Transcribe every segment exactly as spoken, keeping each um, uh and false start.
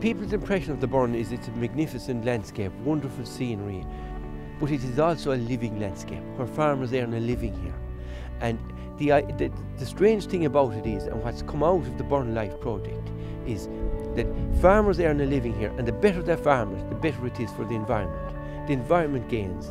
People's impression of the Burren is it's a magnificent landscape, wonderful scenery, but it is also a living landscape where farmers earn a living here. And the, uh, the, the strange thing about it is, and what's come out of the Burren Life project, is that farmers earn a living here, and the better they're farmers, the better it is for the environment. The environment gains.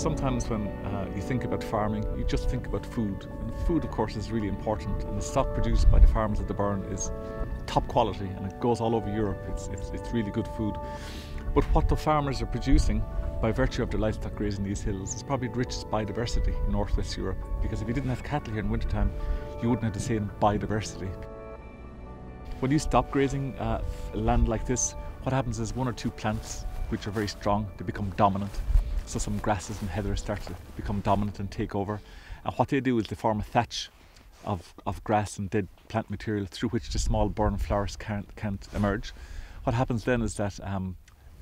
Sometimes when uh, you think about farming, you just think about food. And food, of course, is really important. And the stock produced by the farms at the Burren is top quality, and it goes all over Europe. It's, it's, it's really good food. But what the farmers are producing, by virtue of their livestock grazing these hills, is probably the richest biodiversity in northwest Europe. Because if you didn't have cattle here in wintertime, you wouldn't have the same biodiversity. When you stop grazing uh, land like this, what happens is one or two plants, which are very strong, they become dominant. So some grasses and heather start to become dominant and take over. And what they do is they form a thatch of, of grass and dead plant material through which the small Burren flowers can't, can't emerge. What happens then is that um,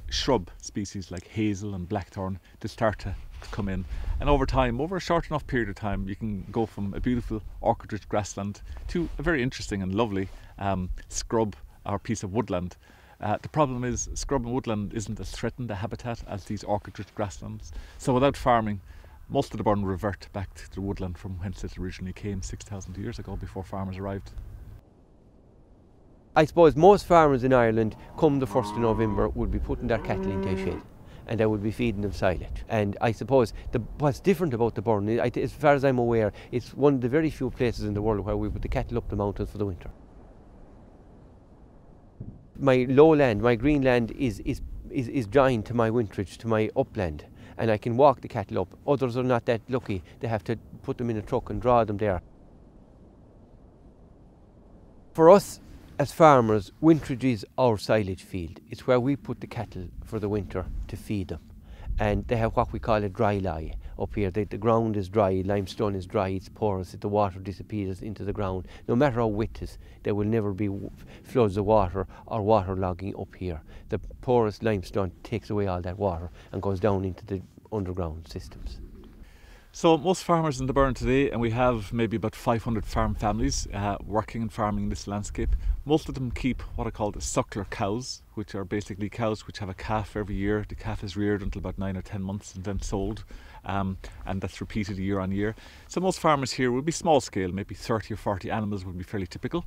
shrub species like hazel and blackthorn, they start to come in. And over time, over a short enough period of time, you can go from a beautiful orchid-rich grassland to a very interesting and lovely um, scrub or piece of woodland. Uh, the problem is scrub and woodland isn't as threatened a habitat as these orchid-rich grasslands. So without farming, most of the Burren revert back to the woodland from whence it originally came six thousand years ago before farmers arrived. I suppose most farmers in Ireland, come the first of November, would be putting their cattle into a shed, and I would be feeding them silage. And I suppose the, what's different about the Burren, I, as far as I'm aware, it's one of the very few places in the world where we put the cattle up the mountains for the winter. My lowland, my greenland is, is, is, is joined to my winterage, to my upland, and I can walk the cattle up. Others are not that lucky. They have to put them in a truck and draw them there. For us as farmers, winterage is our silage field. It's where we put the cattle for the winter to feed them. And they have what we call a dry lie up here. They, the ground is dry, limestone is dry, it's porous, the water disappears into the ground. No matter how wet it is, there will never be floods of water or waterlogging up here. The porous limestone takes away all that water and goes down into the underground systems. So most farmers in the Burren today, and we have maybe about five hundred farm families uh, working and farming in this landscape. Most of them keep what are called suckler cows, which are basically cows which have a calf every year. The calf is reared until about nine or ten months and then sold, um, and that's repeated year on year. So most farmers here will be small scale, maybe thirty or forty animals would be fairly typical.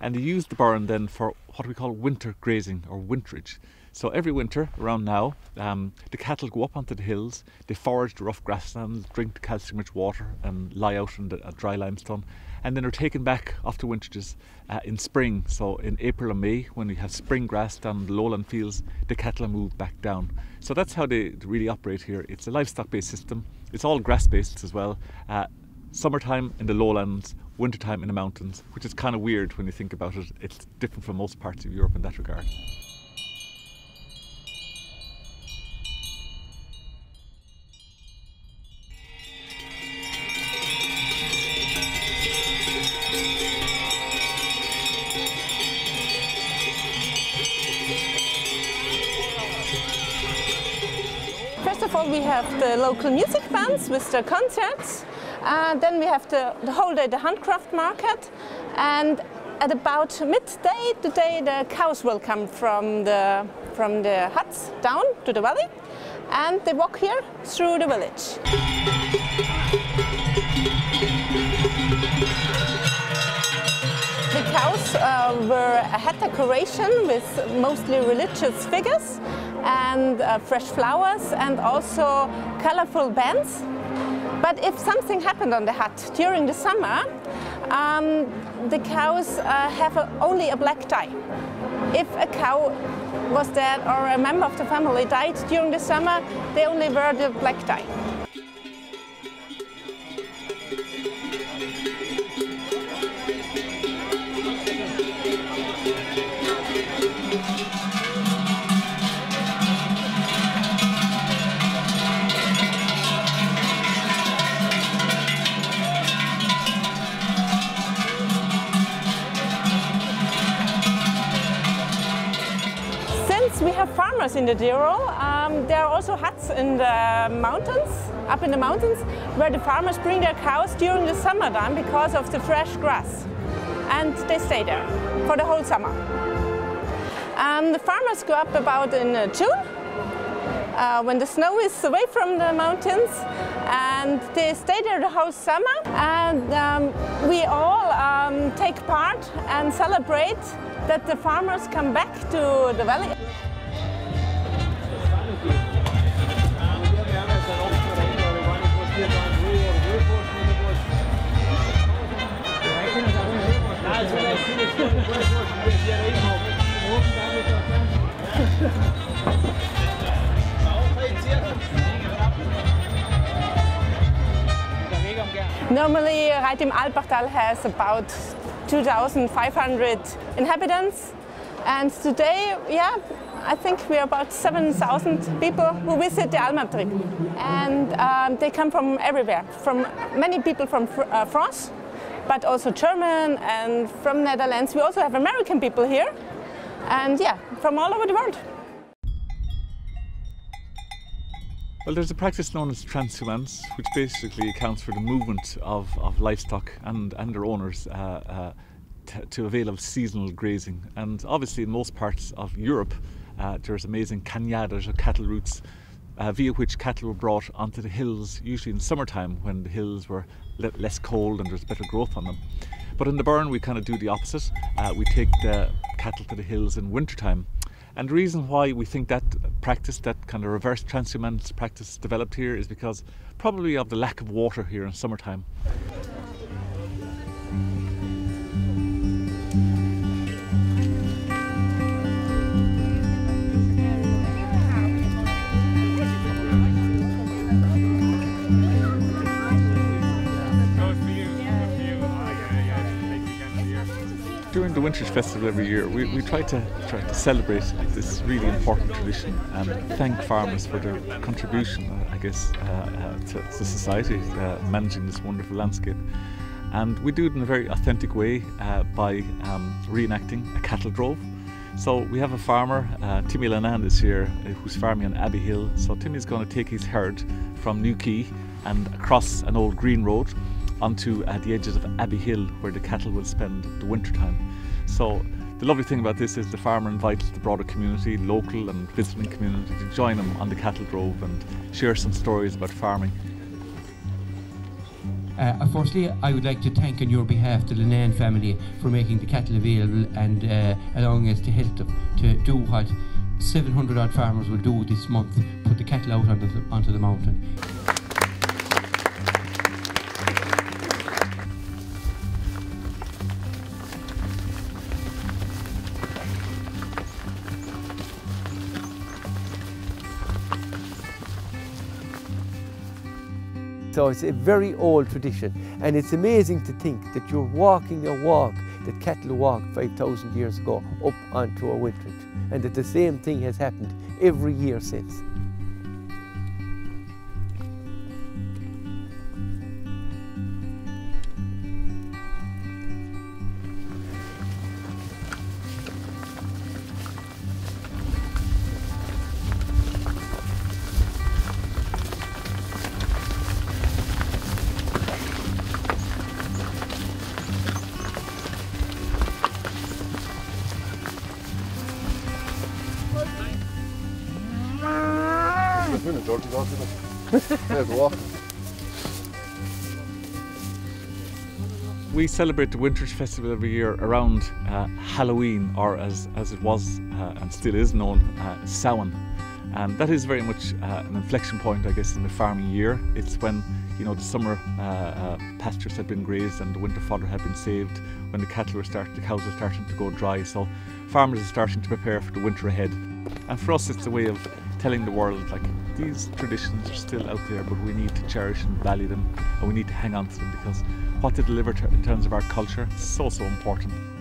And they use the Burren then for what we call winter grazing or winterage. So every winter, around now, um, the cattle go up onto the hills, they forage the rough grasslands, drink the calcium-rich water and lie out in the uh, dry limestone, and then are taken back off to winterges uh, in spring. So in April and May, when we have spring grass down the lowland fields, the cattle are moved back down. So that's how they really operate here. It's a livestock-based system. It's all grass-based as well. Uh, summertime in the lowlands, wintertime in the mountains, which is kind of weird when you think about it. It's different from most parts of Europe in that regard. We have the local music bands with their concerts, uh, then we have the, the whole day the handcraft market, and at about midday today the cows will come from the, from the huts down to the valley, and they walk here through the village. The cows uh, were a head decoration with mostly religious figures and uh, fresh flowers and also colorful bands. But if something happened on the hut during the summer, um, the cows uh, have a, only a black dye. If a cow was dead or a member of the family died during the summer, they only wear the black dye. cameras in the Douro. Um, there are also huts in the mountains, up in the mountains, where the farmers bring their cows during the summer time because of the fresh grass. And they stay there for the whole summer. Um, the farmers go up about in uh, June, uh, when the snow is away from the mountains, and they stay there the whole summer. And um, we all um, take part and celebrate that the farmers come back to the valley. Normally, Reit im Alpbachtal has about two thousand five hundred inhabitants, and today, yeah, I think we are about seven thousand people who visit the Almabrik, and um, they come from everywhere. From many people from fr uh, France, but also German and from Netherlands. We also have American people here, and yeah, from all over the world. Well, there's a practice known as transhumance, which basically accounts for the movement of, of livestock and, and their owners uh, uh, to avail of seasonal grazing. And obviously in most parts of Europe, uh, there's amazing canyadas, or cattle routes, uh, via which cattle were brought onto the hills, usually in summertime when the hills were le less cold and there's better growth on them. But in the Burren, we kind of do the opposite. Uh, we take the cattle to the hills in wintertime. And the reason why we think that practice, that kind of reverse transhumance practice developed here, is because probably of the lack of water here in summertime. During the Winter Festival every year, we, we try to try to celebrate this really important tradition and thank farmers for their contribution, I guess, uh, uh, to, to society, uh, managing this wonderful landscape. And we do it in a very authentic way uh, by um, reenacting a cattle drove. So we have a farmer, uh, Timmy Lannan, this year, who's farming on Abbey Hill. So Timmy's going to take his herd from New Quay and across an old green road onto uh, the edges of Abbey Hill, where the cattle will spend the winter time. So the lovely thing about this is the farmer invites the broader community, local and visiting community, to join him on the cattle drove and share some stories about farming. Uh, firstly, I would like to thank on your behalf the Linane family for making the cattle available and uh, allowing us to help them to do what seven hundred odd farmers will do this month, put the cattle out onto the, onto the mountain. So it's a very old tradition, and it's amazing to think that you're walking a walk that cattle walked five thousand years ago up onto a wintridge, and that the same thing has happened every year since. We celebrate the Winter Festival every year around uh, Halloween, or as, as it was uh, and still is known, uh, Samhain. And that is very much uh, an inflection point, I guess, in the farming year. It's when, you know, the summer uh, uh, pastures had been grazed and the winter fodder had been saved, when the cattle were starting, the cows were starting to go dry. So farmers are starting to prepare for the winter ahead. And for us, it's a way of telling the world, like, these traditions are still out there, but we need to cherish and value them, and we need to hang on to them, because what they deliver to, in terms of our culture, is so, so important.